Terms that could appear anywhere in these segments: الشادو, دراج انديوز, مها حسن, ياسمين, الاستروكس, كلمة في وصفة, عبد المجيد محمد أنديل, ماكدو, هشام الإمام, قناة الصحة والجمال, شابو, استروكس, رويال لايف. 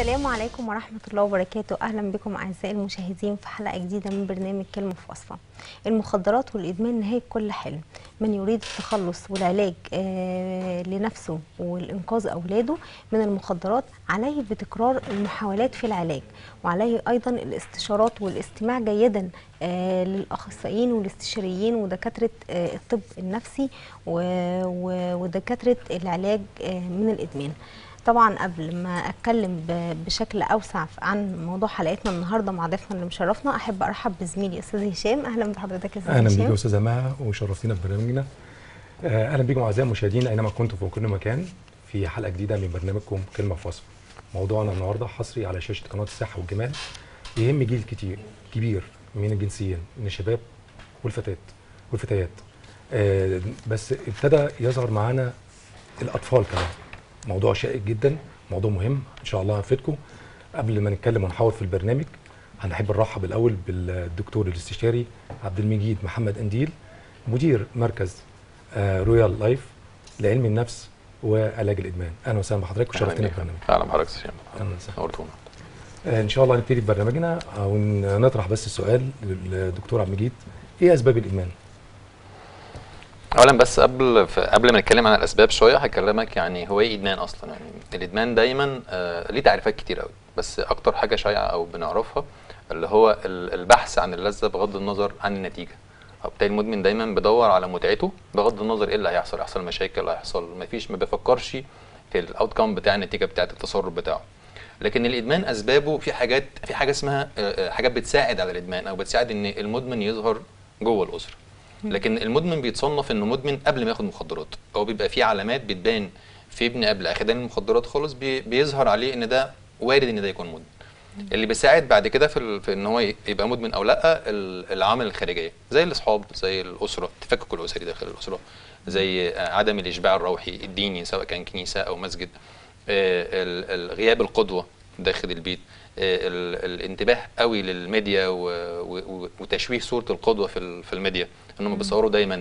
السلام عليكم ورحمة الله وبركاته. أهلا بكم أعزائي المشاهدين في حلقة جديدة من برنامج كلمة في وصفة. المخدرات والإدمان نهاية كل حلم. من يريد التخلص والعلاج لنفسه والإنقاذ أولاده من المخدرات عليه بتكرار المحاولات في العلاج، وعليه أيضا الاستشارات والاستماع جيدا للأخصائيين والاستشاريين ودكاترة الطب النفسي ودكاترة العلاج من الإدمان. طبعا قبل ما اتكلم بشكل اوسع عن موضوع حلقتنا النهارده مع ضيفنا اللي مشرفنا، احب ارحب بزميلي استاذ هشام. اهلا بحضرتك يا استاذ هشام. اهلا بيك يا استاذه مها وشرفتينا في برنامجنا. اهلا بيكم اعزائي المشاهدين اينما كنتم في كل مكان في حلقه جديده من برنامجكم كلمه في وصفه. موضوعنا النهارده حصري على شاشه قناه الصحه والجمال، يهم جيل كتير كبير من الجنسيين، من الشباب والفتيات. بس ابتدى يظهر معانا الاطفال كمان. موضوع شائك جدا، موضوع مهم ان شاء الله هنفيدكم. قبل ما نتكلم ونحاور في البرنامج هنحب نرحب الاول بالدكتور الاستشاري عبد المجيد محمد أنديل، مدير مركز رويال لايف لعلم النفس وعلاج الادمان. اهلا وسهلا بحضرتك وشرفتنا بالبرنامج. اهلا بحضرتك يا نورتونا. ان شاء الله نبتدي ببرنامجنا ونطرح بس السؤال للدكتور عبد المجيد، ايه اسباب الادمان؟ اولا بس قبل ما نتكلم عن الاسباب شويه هكلمك يعني هو ايه ادمان اصلا. يعني الادمان دايما ليه تعريفات كتير قوي، بس اكتر حاجه شائعه او بنعرفها اللي هو البحث عن اللذه بغض النظر عن النتيجه. وبالتالي المدمن دايما بيدور على متعته بغض النظر ايه اللي هيحصل، هيحصل مشاكل، هيحصل ما بيفكرش في الاوتكم بتاع النتيجه بتاعه التصرف بتاعه. لكن الادمان اسبابه في حاجه اسمها حاجات بتساعد على الادمان او بتساعد ان المدمن يظهر جوه الاسره. لكن المدمن بيتصنف انه مدمن قبل ما ياخد مخدرات، هو بيبقى فيه علامات بتبان في ابن قبل اخدان المخدرات خالص، بيظهر عليه ان ده وارد ان ده يكون مدمن. اللي بيساعد بعد كده في ان هو يبقى مدمن او لا العوامل الخارجيه زي الاصحاب، زي الاسره، التفكك الاسري داخل الاسره، زي عدم الاشباع الروحي الديني سواء كان كنيسه او مسجد، غياب القدوه داخل البيت، الانتباه قوي للميديا وتشويه صوره القدوه في الميديا، انهم بيصوروا دايما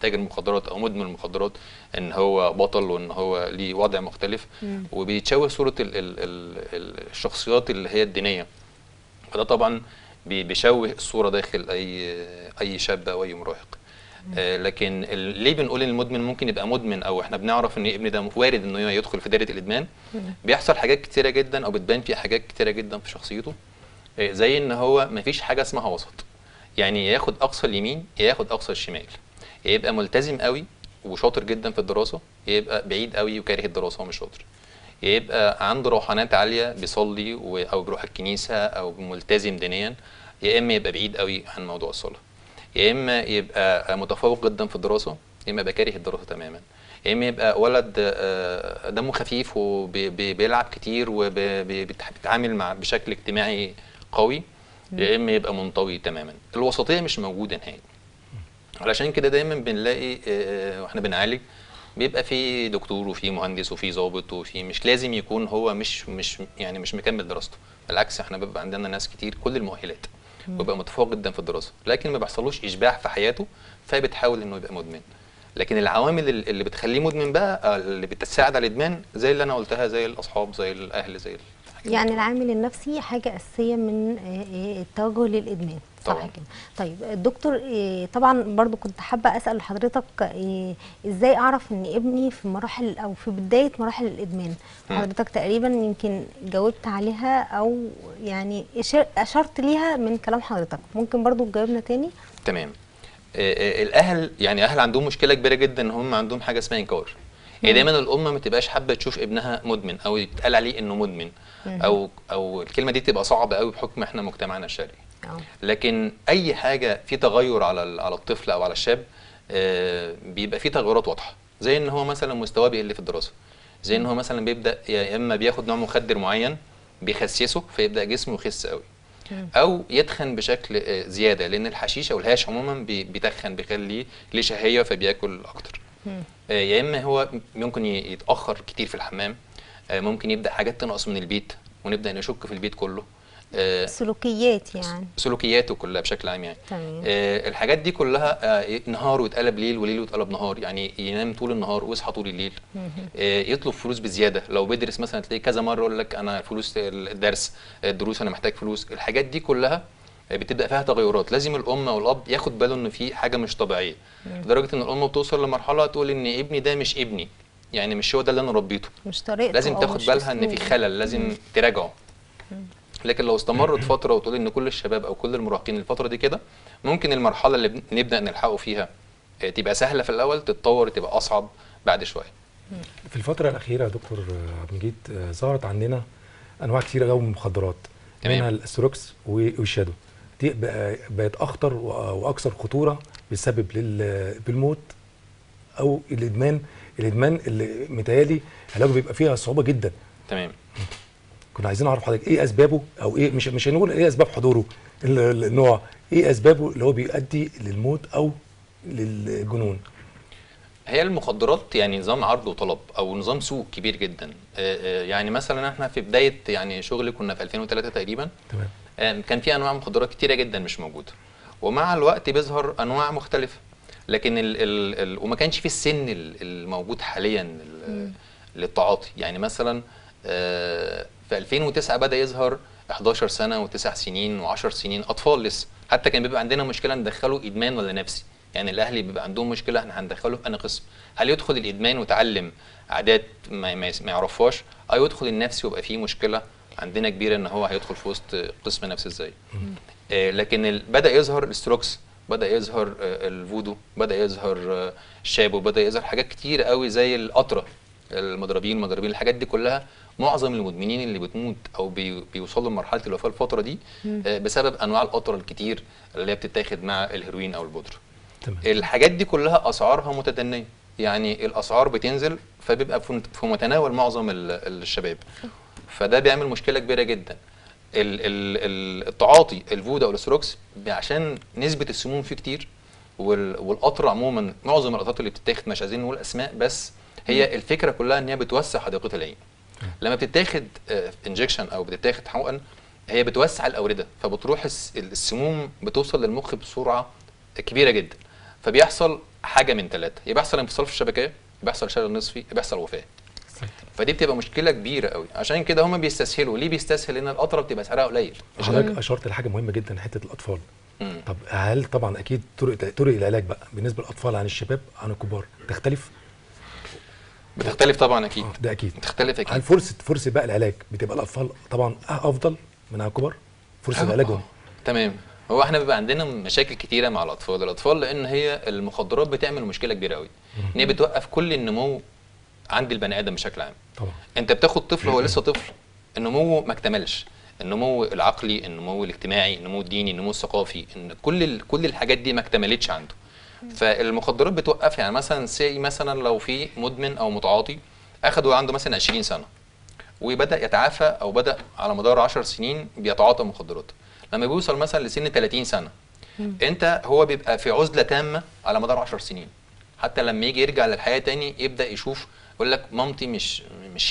تاجر المخدرات او مدمن المخدرات ان هو بطل وان هو ليه وضع مختلف، وبيتشوه صوره الشخصيات اللي هي الدينيه، فده طبعا بيشوه الصوره داخل اي شاب او اي مراهق. لكن ليه بنقول ان المدمن ممكن يبقى مدمن او احنا بنعرف ان ابن ده وارد انه يدخل في دائره الادمان؟ بيحصل حاجات كتيره جدا او بتبان فيه حاجات كتيره جدا في شخصيته، زي ان هو مفيش حاجه اسمها وسط، يعني ياخد اقصى اليمين ياخد اقصى الشمال، يبقى ملتزم قوي وشاطر جدا في الدراسه، يبقى بعيد قوي وكاره الدراسه ومش شاطر، يبقى عنده روحانات عاليه بيصلي او بيروح الكنيسه او ملتزم دينيا، يا اما يبقى بعيد قوي عن موضوع الصلاه، يا اما يبقى متفوق جدا في الدراسه، يا اما يبقى كاره الدراسه تماما، يا اما يبقى ولد دمه خفيف وبيلعب كتير وبيتعامل مع بشكل اجتماعي قوي، يا اما يبقى منطوي تماما. الوسطيه مش موجوده نهائي. علشان كده دايما بنلاقي واحنا بنعالج بيبقى في دكتور وفي مهندس وفي ضابط وفي، مش لازم يكون هو مش يعني مش مكمل دراسته، بالعكس احنا بيبقى عندنا ناس كتير كل المؤهلات ويبقى متفوق جدا في الدراسه، لكن ما بيحصلوش اشباع في حياته فبتحاول انه يبقى مدمن. لكن العوامل اللي بتخليه مدمن بقى اللي بتساعد على الادمان زي اللي انا قلتها، زي الاصحاب، زي الاهل، زي يعني العامل النفسي حاجه اساسيه من التوجه للادمان، صح كده؟ طيب الدكتور، طبعا برضو كنت حابه اسال حضرتك ازاي اعرف ان ابني في مراحل او في بدايه مراحل الادمان؟ حضرتك تقريبا يمكن جاوبت عليها او يعني اشرت ليها من كلام حضرتك، ممكن برضو تجاوبنا تاني؟ تمام. الاهل يعني اهل عندهم مشكله كبيره جدا ان هم عندهم حاجه اسمها انكار. هي دايما الام ما تبقاش حابه تشوف ابنها مدمن او يتقال عليه انه مدمن او الكلمه دي تبقى صعبه قوي بحكم احنا مجتمعنا الشرقي. لكن اي حاجه في تغير على الطفل او على الشاب بيبقى في تغيرات واضحه، زي ان هو مثلا مستواه بيقل في الدراسه، زي ان هو مثلا بيبدا يا اما بياخد نوع مخدر معين بيخسسه فيبدا جسمه يخس قوي، او يتخن بشكل زياده لان الحشيش او الهاش عموما بيتخن بيخليه ليه شهيه فبياكل اكتر. يا اما هو ممكن يتاخر كتير في الحمام، ممكن يبدا حاجات تنقص من البيت ونبدا نشك في البيت كله، سلوكيات يعني سلوكياته كلها بشكل عام يعني. تمام. الحاجات دي كلها نهار ويتقلب ليل وليل ويتقلب نهار، يعني ينام طول النهار ويصحى طول الليل. يطلب فلوس بزياده، لو بيدرس مثلا تلاقيه كذا مره يقول لك انا فلوس الدرس الدروس انا محتاج فلوس. الحاجات دي كلها بتبدا فيها تغيرات، لازم الام والاب ياخد باله ان في حاجه مش طبيعيه، لدرجه ان الام بتوصل لمرحله تقول ان ابني ده مش ابني، يعني مش هو ده اللي انا ربيته، مش طريقته، لازم تاخد بالها ان في خلل لازم تراجعه. لكن لو استمرت فتره وتقول ان كل الشباب او كل المراهقين الفتره دي كده، ممكن المرحله اللي نبدا نلحقه فيها تبقى سهله في الاول، تتطور تبقى اصعب بعد شويه. في الفتره الاخيره يا دكتور عبد المجيد ظهرت عندنا انواع كثيره قوي من المخدرات، منها الاستروكس والشادو. دي بقت اخطر واكثر خطوره بسبب بالموت او الادمان. الادمان اللي متهيألي علاجه بيبقى فيها صعوبه جدا. تمام. كنا عايزين نعرف حضرتك ايه اسبابه، او ايه مش هنقول ايه اسباب حضوره، النوع، ايه اسبابه اللي هو بيؤدي للموت او للجنون؟ هي المخدرات يعني نظام عرض وطلب او نظام سوق كبير جدا. يعني مثلا احنا في بدايه يعني شغل كنا في 2003 تقريبا. تمام. كان في انواع مخدرات كتيره جدا مش موجوده، ومع الوقت بيظهر انواع مختلفه، لكن وما كانش في السن الموجود حاليا للتعاطي. يعني مثلا في 2009 بدا يظهر 11 سنه و9 سنين و10 سنين اطفال لسه. حتى كان بيبقى عندنا مشكله ندخله ادمان ولا نفسي، يعني الاهل بيبقى عندهم مشكله احنا هندخله في انهي قسم، هل يدخل الادمان وتعلم عادات ما يعرفهاش، او يدخل النفسي ويبقى فيه مشكله عندنا كبيره ان هو هيدخل في وسط قسم نفسي ازاي. لكن بدا يظهر الاستروكس، بدا يظهر الفودو، بدا يظهر الشابو، بدا يظهر حاجات كتير قوي زي القطره، المضربين، الحاجات دي كلها معظم المدمنين اللي بتموت او بيوصلوا لمرحله الوفاه الفتره دي بسبب انواع القطره الكتير اللي هي بتتاخد مع الهيروين او البودره. الحاجات دي كلها اسعارها متدنيه، يعني الاسعار بتنزل فبيبقى في متناول معظم الشباب، فده بيعمل مشكله كبيره جدا. التعاطي الفودا والاستروكس عشان نسبه السموم فيه كتير، والقطر عموما معظم القطرات اللي بتتاخد، مش عايزين نقول اسماء، بس هي الفكره كلها ان هي بتوسع حديقه العين. لما بتتاخد انجكشن او بتتاخد حقن هي بتوسع الاورده، فبتروح السموم بتوصل للمخ بسرعه كبيره جدا، فبيحصل حاجه من ثلاثه، يبقى يحصل انفصال في الشبكيه، يبقى يحصل شلل نصفي، يبقى يحصل وفاه. فدي بتبقى مشكله كبيره قوي، عشان كده هم بيستسهلوا. ليه بيستسهل؟ لان القطره بتبقى سعرها قليل. حضرتك اشرت لحاجه مهمه جدا، حته الاطفال. طب هل طبعا اكيد طرق العلاج بقى بالنسبه للاطفال عن الشباب عن الكبار تختلف؟ بتختلف طبعا اكيد. ده اكيد بتختلف اكيد. هل فرصه بقى العلاج بتبقى الاطفال طبعا افضل من الكبار؟ فرصه علاجهم. تمام. هو احنا بيبقى عندنا مشاكل كتيره مع الاطفال لان هي المخدرات بتعمل مشكله كبيره قوي، ان هي بتوقف كل النمو عند البني ادم بشكل عام. طبعا. انت بتاخد طفل هو لسه طفل، النمو ما اكتملش، النمو العقلي، النمو الاجتماعي، النمو الديني، النمو الثقافي، ان كل الحاجات دي ما اكتملتش عنده. فالمخدرات بتوقف. يعني مثلا مثلا لو في مدمن او متعاطي اخده عنده مثلا 20 سنه وبدا يتعافى، او بدا على مدار 10 سنين بيتعاطى مخدرات، لما بيوصل مثلا لسن 30 سنه انت هو بيبقى في عزله تامه على مدار 10 سنين. حتى لما يجي يرجع للحياه تاني يبدا يشوف، يقول لك مامتي مش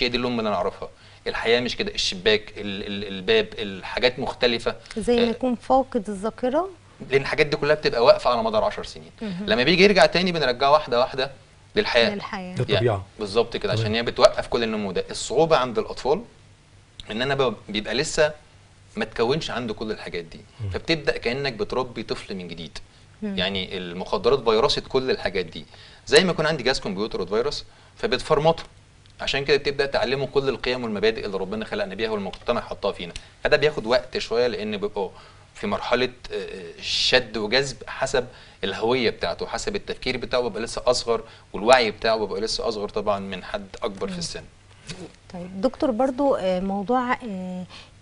هي دي الام اللي انا اعرفها، الحياه مش كده، الشباك، الباب، الحاجات مختلفه، زي ما يكون فاقد الذاكره، لان الحاجات دي كلها بتبقى واقفه على مدار 10 سنين. لما بيجي يرجع تاني بنرجعه واحده واحده للحياه يعني بالظبط كده، عشان هي بتوقف كل النمو ده. الصعوبه عند الاطفال ان انا بيبقى لسه ما تكونش عنده كل الحاجات دي، فبتبدا كانك بتربي طفل من جديد. يعني المخدرات فيروست كل الحاجات دي، زي ما يكون عندي جهاز كمبيوتر وفيروس فبتفرمطه، عشان كده بتبدا تعلمه كل القيم والمبادئ اللي ربنا خلقنا بيها والمجتمع حطها فينا. فده بياخد وقت شويه لان بيبقوا في مرحله شد وجذب حسب الهويه بتاعته، حسب التفكير بتاعه، بيبقى لسه اصغر، والوعي بتاعه بيبقى لسه اصغر طبعا من حد اكبر في السن. طيب دكتور، برضو موضوع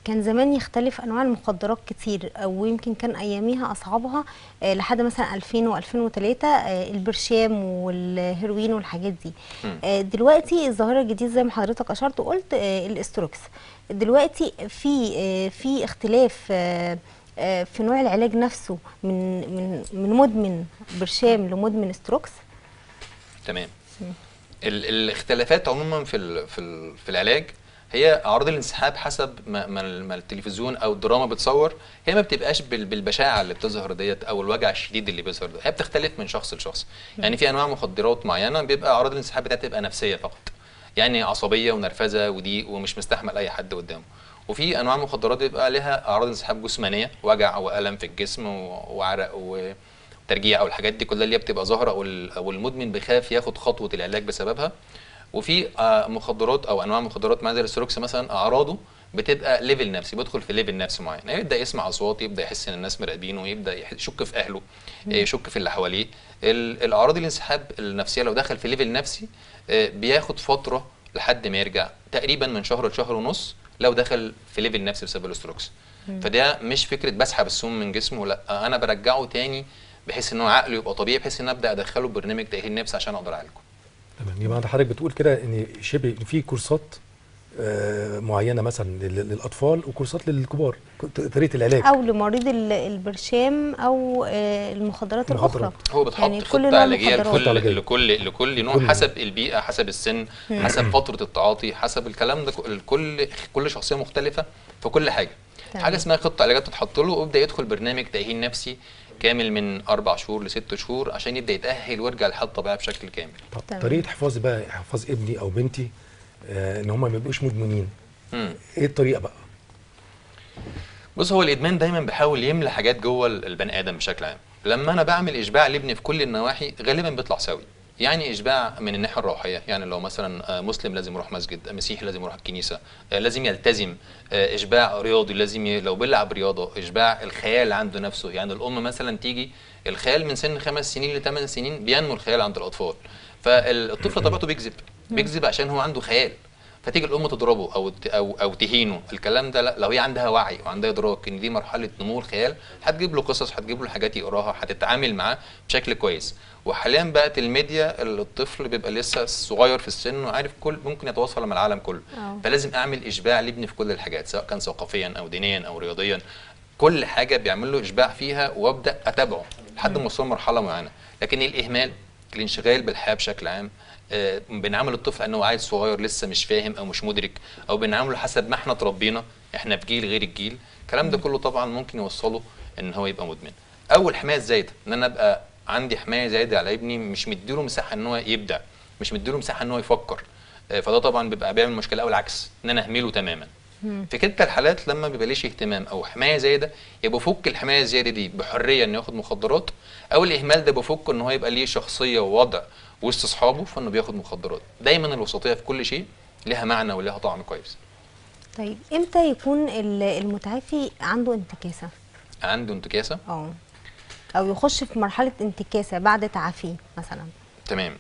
كان زمان يختلف انواع المخدرات كتير، او يمكن كان اياميها اصعبها لحد مثلا 2000 و2003 البرشام والهيروين والحاجات دي. دلوقتي الظاهره الجديده زي ما حضرتك اشرت وقلت الاستروكس. دلوقتي في اختلاف في نوع العلاج نفسه من مدمن برشام لمدمن استروكس. تمام. الاختلافات عموما في العلاج هي اعراض الانسحاب حسب ما التلفزيون او الدراما بتصور، هي ما بتبقاش بالبشاعه اللي بتظهر ديت او الوجع الشديد اللي بيظهر ده، هي بتختلف من شخص لشخص. يعني في انواع مخدرات معينه بيبقى اعراض الانسحاب بتاعتها بتبقى نفسيه فقط، يعني عصبيه ونرفزه وضيق ومش مستحمل اي حد قدامه. وفي انواع مخدرات بيبقى لها اعراض انسحاب جسمانيه، وجع والم في الجسم وعرق وترجيع او الحاجات دي كلها اللي بتبقى ظاهره او المدمن بيخاف ياخد خطوه العلاج بسببها. وفي مخدرات او انواع مخدرات معينه زي الاستروكس مثلا، اعراضه بتبقى ليفل نفسي، بيدخل في ليفل نفسي معين، يبدا يسمع اصوات، يبدا يحس ان الناس مراقبينه، ويبدا يشك في اهله، يشك في اللي حواليه. الاعراض الانسحاب النفسيه لو دخل في ليفل نفسي بياخد فتره لحد ما يرجع، تقريبا من شهر لشهر ونص لو دخل في ليفل نفسي بسبب الاستروكس. فده مش فكره بسحب السم من جسمه، لا انا برجعه تاني بحيث ان هو عقله يبقى طبيعي، بحيث ان ابدا ادخله ببرنامج تاهيل نفسي عشان اقدر اعالجه. تمام، يبقى حضرتك بتقول كده ان شبه في كورسات معينه مثلا للاطفال وكورسات للكبار، طريقه العلاج او لمريض البرشام او المخدرات الاخرى. هو بتحط يعني خطه علاجيه لكل نوع حسب البيئه، حسب السن، حسب فتره التعاطي، حسب الكلام ده، كل شخصيه مختلفه في كل حاجه. حاجه اسمها خطه علاجيه بتتحط له، ويبدا يدخل برنامج تاهيل نفسي كامل من 4 شهور ل6 شهور عشان يبدا يتاهل ويرجع للحياه الطبيعيه بشكل كامل. طب طريقه حفاظ بقى، حفاظ ابني او بنتي ان هم ما يبقوش مدمنين، ايه الطريقه بقى؟ بص، هو الادمان دايما بيحاول يملى حاجات جوه البني ادم بشكل عام. لما انا بعمل اشباع لابني في كل النواحي غالبا بيطلع سوي. يعني اشباع من الناحيه الروحيه، يعني لو مثلا مسلم لازم يروح مسجد، مسيحي لازم يروح الكنيسه، لازم يلتزم. اشباع رياضي، لازم لو بيلعب رياضه. اشباع الخيال عنده نفسه، يعني الام مثلا تيجي الخيال من سن 5 سنين ل8 سنين بينمو الخيال عند الاطفال. فالطفل طبيعته بيكذب عشان هو عنده خيال، فتيجي الام تضربه او تهينه. الكلام ده لا، لو هي عندها وعي وعندها ادراك ان دي مرحله نمو الخيال هتجيب له قصص، هتجيب له حاجات يقراها، هتتعامل معاه بشكل كويس. وحاليا بقت الميديا، الطفل بيبقى لسه صغير في السن وعارف ممكن يتواصل مع العالم كله. فلازم اعمل اشباع لابني في كل الحاجات، سواء كان ثقافيا او دينيا او رياضيا، كل حاجه بيعمل له اشباع فيها وابدا اتابعه لحد ما يوصل لمرحله معينه. لكن الاهمال، الانشغال بالحياه بشكل عام، بنعامل الطفل انه عيل صغير لسه مش فاهم او مش مدرك، او بنعامله حسب ما احنا تربينا، احنا في جيل غير الجيل. الكلام ده كله طبعا ممكن يوصله ان هو يبقى مدمن. اول حمايه زايده ان انا ابقى عندي حمايه زايده على ابني، مش مديله مساحه ان هو يبدع، مش مديله مساحه ان هو يفكر. فده طبعا بيبقى بيعمل مشكله، او العكس ان انا اهمله تماما. في كلتا الحالات لما بيبقى ليش اهتمام او حمايه زايده، يبقى بفك الحمايه الزايده دي بحريه انه ياخد مخدرات، او الاهمال ده بفك ان هو يبقى ليه شخصيه ووضع وسط اصحابه فانه بياخد مخدرات. دايما الوسطيه في كل شيء لها معنى ولها طعم كويس. طيب امتى يكون المتعافي عنده انتكاسه؟ عنده انتكاسه؟ او يخش في مرحله انتكاسه بعد تعافيه مثلا. تمام.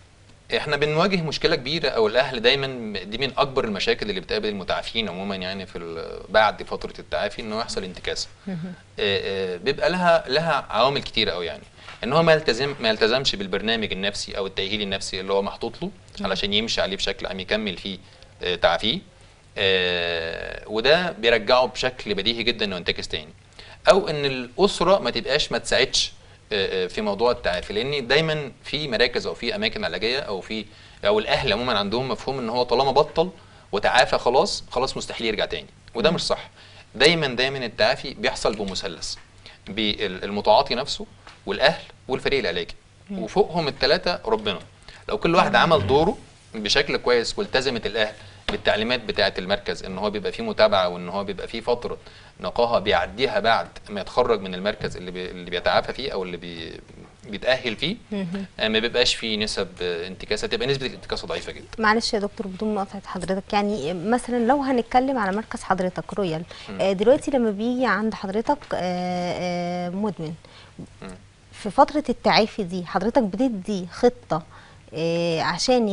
احنا بنواجه مشكله كبيره، او الاهل دايما دي من اكبر المشاكل اللي بتقابل المتعافين عموما، يعني في بعد فتره التعافي انه يحصل انتكاسه. بيبقى لها عوامل كتيره قوي، يعني ان هو ما يلتزمش بالبرنامج النفسي او التاهيل النفسي اللي هو محطوط له علشان يمشي عليه بشكل عام يكمل فيه تعافيه، وده بيرجعه بشكل بديهي جدا انه ينتكس تاني. او ان الاسره ما تساعدش في موضوع التعافي، لان دايما في مراكز او في اماكن علاجيه او الاهل عموما عندهم مفهوم ان هو طالما بطل وتعافى خلاص مستحيل يرجع تاني، وده مش صح. دايما التعافي بيحصل بمثلث، بالمتعاطي نفسه والاهل والفريق العلاجي، وفوقهم ال3 ربنا. لو كل واحد عمل دوره بشكل كويس والتزمت الاهل بالتعليمات بتاعه المركز، ان هو بيبقى فيه متابعه، وان هو بيبقى فيه فتره نقاهه بيعديها بعد ما يتخرج من المركز اللي بيتعافى فيه او اللي بيتاهل فيه، ما بيبقاش فيه نسب انتكاسه، تبقى نسبه الانتكاسه ضعيفه جدا. معلش يا دكتور بدون مقاطعه حضرتك، يعني مثلا لو هنتكلم على مركز حضرتك رويال، دلوقتي لما بيجي عند حضرتك مدمن في فتره التعافي دي، حضرتك بتدي خطه عشان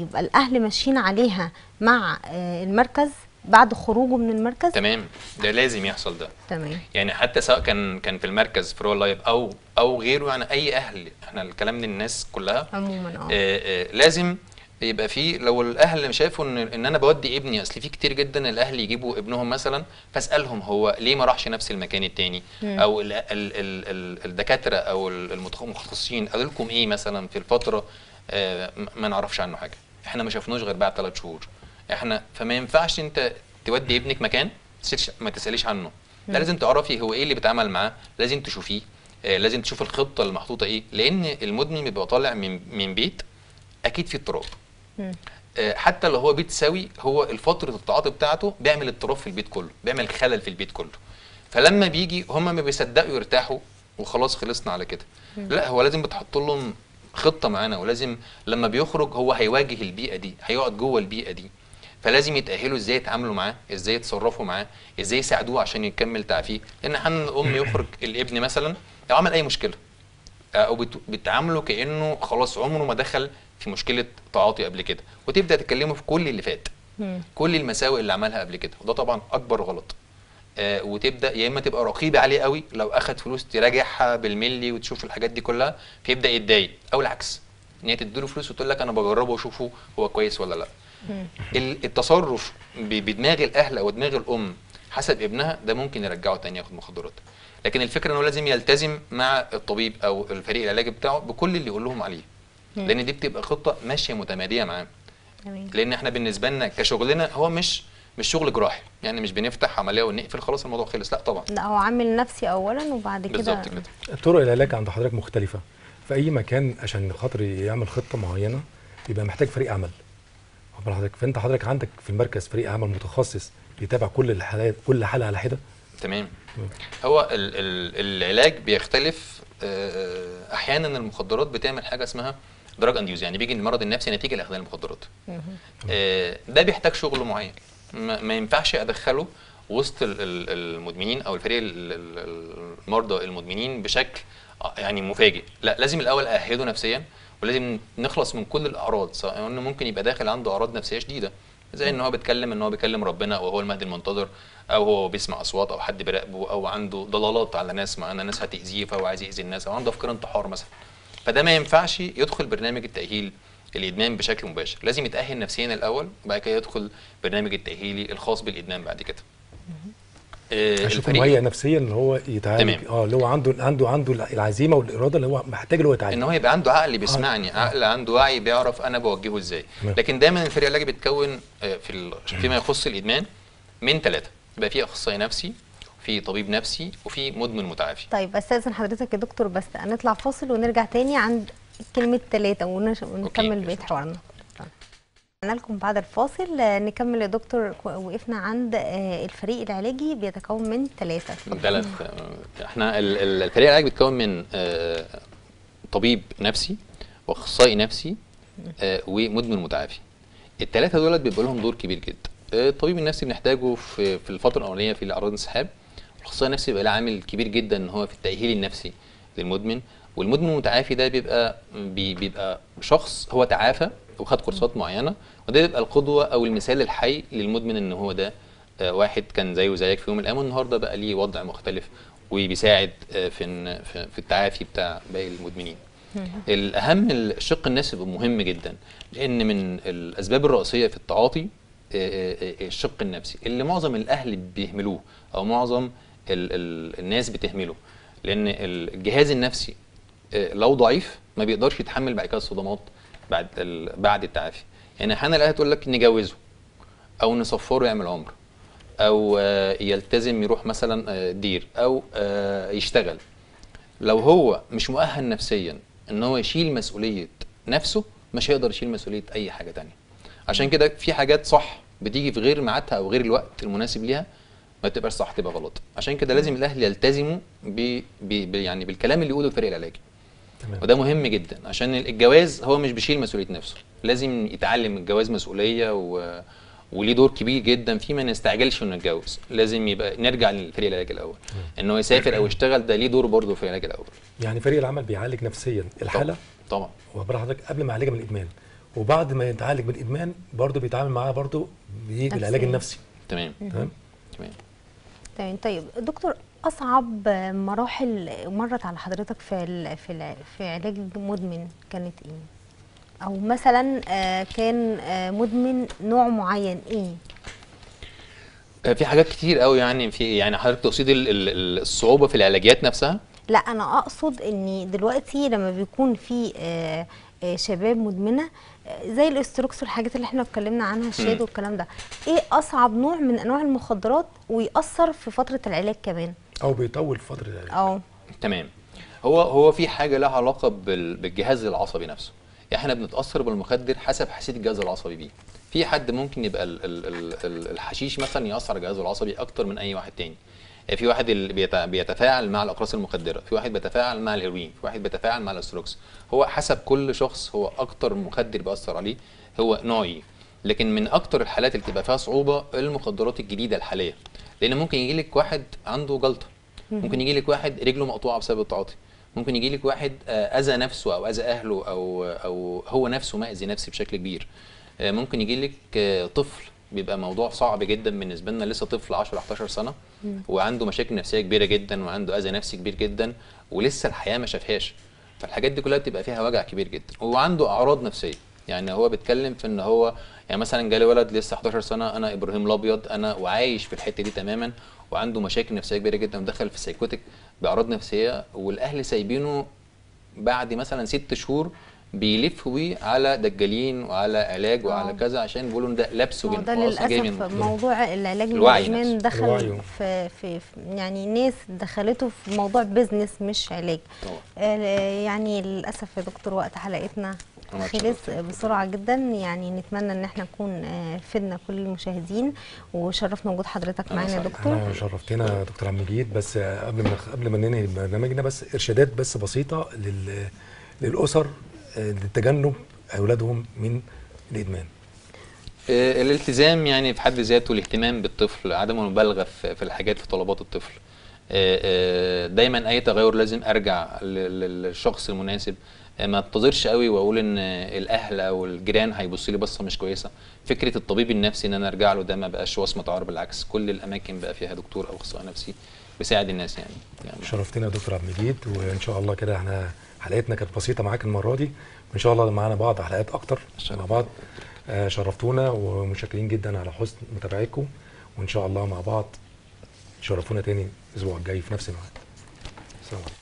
يبقى الاهل ماشيين عليها مع المركز بعد خروجه من المركز؟ تمام، ده لازم يحصل ده. تمام، يعني حتى سواء كان في المركز في رويال لايف او غيره، يعني اي اهل، احنا الكلام للناس كلها عموما. لازم يبقى فيه، لو الاهل شافوا ان انا بودي ابني، اصل في كتير جدا الاهل يجيبوا ابنهم مثلا فاسالهم هو ليه ما راحش نفس المكان التاني، او الدكاتره او المتخصصين قالوا لكم ايه مثلا في الفتره ما نعرفش عنه حاجه، احنا ما شفناش غير بعد 3 شهور، احنا فما ينفعش انت تودي ابنك مكان ما تساليش عنه. ده لازم تعرفي هو ايه اللي بيتعامل معاه، لازم تشوفيه، لازم تشوف الخطه اللي محطوطه ايه، لان المدمن بيبقى طالع من بيت اكيد فيه اضطراب. حتى لو هو بيت سوي، هو الفتره التعاطي بتاعته بيعمل اضطراب في البيت كله، بيعمل خلل في البيت كله. فلما بيجي هم ما بيصدقوا يرتاحوا وخلاص خلصنا على كده. لا، هو لازم بتحط لهم خطه معانا، ولازم لما بيخرج هو هيواجه البيئه دي، هيقعد جوه البيئه دي. فلازم يتأهلوا ازاي يتعاملوا معاه، ازاي يتصرفوا معاه، ازاي يساعدوه عشان يكمل تعافيه. لان احيانا الام يخرج الابن مثلا لو عمل اي مشكله او بتعامله كانه خلاص عمره ما دخل في مشكله تعاطي قبل كده، وتبدا تكلمه في كل اللي فات، كل المساوئ اللي عملها قبل كده، وده طبعا اكبر غلط. وتبدا يا اما تبقى رقيبه عليه قوي، لو اخد فلوس تراجعها بالملي وتشوف الحاجات دي كلها فيبدا يتضايق، او العكس ان هي تديله فلوس وتقول لك انا بجربه واشوفه هو كويس ولا لا. التصرف بدماغ الاهل او دماغ الام حسب ابنها ده ممكن يرجعه تاني ياخد مخدرات، لكن الفكره انه لازم يلتزم مع الطبيب او الفريق العلاجي بتاعه بكل اللي يقول لهم عليه، لان دي بتبقى خطه ماشيه متماديه معاه. لان احنا بالنسبه لنا كشغلنا هو مش شغل جراحي، يعني مش بنفتح عمليه ونقفل خلاص الموضوع خلص، لا طبعا، لا هو عامل نفسي اولا وبعد كده. بالظبط كده. طرق العلاج عند حضرتك مختلفه، في اي مكان عشان خاطر يعمل خطه معينه يبقى محتاج فريق عمل. فانت حضرتك عندك في المركز فريق عمل متخصص بيتابع كل الحالات، كل حاله على حده. تمام. هو العلاج بيختلف. احيانا المخدرات بتعمل حاجه اسمها دراج انديوز، يعني بيجي المرض النفسي نتيجه لاخذان المخدرات. ده بيحتاج شغل معين، ما ينفعش ادخله وسط المدمنين او الفريق المرضى المدمنين بشكل يعني مفاجئ، لا لازم الاول اهله نفسيا، ولازم نخلص من كل الاعراض، سواء انه ممكن يبقى داخل عنده اعراض نفسيه شديده زي ان هو بيتكلم ربنا، او هو المهدي المنتظر، او هو بيسمع اصوات، او حد بيراقبه، او عنده ضلالات على ناس معانا، ناس هتاذيه فهو عايز ياذي الناس، او عنده افكار انتحار مثلا. فده ما ينفعش يدخل برنامج التاهيل الادمان بشكل مباشر، لازم يتاهل نفسيا الاول وبعد كده يدخل برنامج التاهيلي الخاص بالادمان بعد كده. عشان مهيئ نفسيا اللي هو يتعالج، اللي هو عنده العزيمه والاراده اللي هو محتاج اللي هو يتعالج، ان هو يبقى عنده عقل بيسمعني، عقل عنده وعي بيعرف انا بوجهه ازاي. لكن دايما الفريق العلاجي بيتكون فيما يخص الادمان من 3، يبقى في اخصائي نفسي، في طبيب نفسي، وفي مدمن متعافي. طيب استاذن حضرتك يا دكتور، بس هنطلع فاصل ونرجع تاني عند كلمه 3 ونكمل بقيه حوارنا. أنا لكم بعد الفاصل نكمل يا دكتور. وقفنا عند الفريق العلاجي بيتكون من 3. احنا الفريق العلاجي بيتكون من طبيب نفسي واخصائي نفسي ومدمن متعافي. ال3 دولت بيبقى لهم دور كبير جدا. الطبيب النفسي بنحتاجه في الفتره الاولانيه في اعراض الانسحاب، والاخصائي النفسي بيبقى له عامل كبير جدا ان هو في التاهيل النفسي للمدمن، والمدمن المتعافي ده بيبقى شخص هو تعافى وخد كورسات معينه، وده بيبقى القدوه او المثال الحي للمدمن، ان هو ده واحد كان زيه زيك في يوم من الايام، والنهارده بقى ليه وضع مختلف وبيساعد في التعافي بتاع باقي المدمنين. الاهم الشق النفسي مهم جدا، لان من الاسباب الرئيسيه في التعاطي الشق النفسي اللي معظم الاهل بيهملوه او معظم الناس بتهمله، لان الجهاز النفسي لو ضعيف ما بيقدرش يتحمل بعد كده الصدمات بعد التعافي. يعني احيانا الاهل تقول لك نجوزه او نصفره يعمل عمر، او يلتزم يروح مثلا دير، او يشتغل. لو هو مش مؤهل نفسيا ان هو يشيل مسؤوليه نفسه مش هيقدر يشيل مسؤوليه اي حاجه ثانيه. عشان كده في حاجات صح بتيجي في غير ميعادها او غير الوقت المناسب ليها ما بتبقاش صح، تبقى غلط. عشان كده لازم الاهل يلتزموا يعني بالكلام اللي يقوله الفريق العلاجي. وده مهم جدا، عشان الجواز هو مش بيشيل مسؤوليه نفسه، لازم يتعلم الجواز مسؤوليه وليه دور كبير جدا فيه. ما نستعجلش انه يتجوز، لازم يبقى نرجع للفريق العلاجي الاول، ان هو يسافر او يشتغل ده ليه دور برضه في الفريق العلاجي الاول. يعني فريق العمل بيعالج نفسيا الحاله طبعا وبره حضرتك قبل ما يعالجها من الادمان، وبعد ما يتعالج من الادمان برضه بيتعامل معاه برضه بالعلاج النفسي. تمام تمام تمام. طيب دكتور، أصعب مراحل مرت على حضرتك في علاج مدمن كانت إيه؟ أو مثلا كان مدمن نوع معين إيه؟ في حاجات كتير قوي، يعني في يعني حضرتك تقصد الصعوبة في العلاجيات نفسها؟ لا أنا أقصد إن دلوقتي لما بيكون في شباب مدمنه زي الاستروكس والحاجات اللي احنا اتكلمنا عنها، الشادو والكلام ده، ايه اصعب نوع من انواع المخدرات ويأثر في فتره العلاج كمان او بيطول فتره العلاج؟ تمام. هو في حاجه لها علاقه بالجهاز العصبي نفسه. احنا بنتاثر بالمخدر حسب حساسيه الجهاز العصبي بيه. في حد ممكن يبقى الحشيش مثلا ياثر على جهازه العصبي اكتر من اي واحد تاني. في واحد اللي بيتفاعل مع الاقراص المخدره، في واحد بيتفاعل مع الهيروين، في واحد بيتفاعل مع الاستروكس. هو حسب كل شخص هو اكتر مخدر بيأثر عليه هو نوعي. لكن من اكتر الحالات اللي بتبقى فيها صعوبه المخدرات الجديده الحاليه، لان ممكن يجي لك واحد عنده جلطه، ممكن يجي لك واحد رجله مقطوعه بسبب التعاطي، ممكن يجي لك واحد اذى نفسه او اذى اهله او هو نفسه مأذي نفسه بشكل كبير، ممكن يجي لك طفل. بيبقى موضوع صعب جدا بالنسبه لنا، لسه طفل 10 11 سنه وعنده مشاكل نفسيه كبيره جدا وعنده اذى نفسي كبير جدا ولسه الحياه ما شافهاش، فالحاجات دي كلها بتبقى فيها وجع كبير جدا وعنده اعراض نفسيه. يعني هو بيتكلم في ان هو يعني مثلا جالي ولد لسه 11 سنه، انا ابراهيم الابيض، انا وعايش في الحته دي تماما وعنده مشاكل نفسيه كبيره جدا ودخل في السايكوتيك باعراض نفسيه، والاهل سايبينه بعد مثلا 6 شهور بيلف بيه على دجالين وعلى علاج وعلى كذا عشان بيقولوا ان ده لبس وجن. ده للاسف موضوع العلاج الادمان دخل في يعني ناس دخلته في موضوع بيزنس مش علاج. يعني للاسف يا دكتور وقت حلقتنا خلص بسرعه جدا، يعني نتمنى ان احنا نكون فدنا كل المشاهدين وشرفنا وجود حضرتك معانا يا دكتور. شرفتنا يا دكتور عبد المجيد. بس قبل ما ننهي برنامجنا بس ارشادات بسيطه للاسر لتجنب اولادهم من الادمان. الالتزام يعني في حد ذاته، الاهتمام بالطفل، عدم المبالغه في الحاجات في طلبات الطفل. دايما اي تغير لازم ارجع للشخص المناسب، ما انتظرش قوي واقول ان الاهل او الجيران هيبصوا لي بصه مش كويسه. فكره الطبيب النفسي ان انا ارجع له ده ما بقاش وصمه عار، بالعكس كل الاماكن بقى فيها دكتور او اخصائي نفسي بيساعد الناس. يعني شرفتنا يا دكتور عبد المجيد، وان شاء الله كده احنا حلقتنا كانت بسيطه معاك المره دي، وان شاء الله معانا بعض حلقات اكتر مع بعض. شرفتونا ومتشكرين جدا على حسن متابعتكم، وان شاء الله مع بعض شرفونا تاني الاسبوع الجاي في نفس الميعاد. سلام عليكم.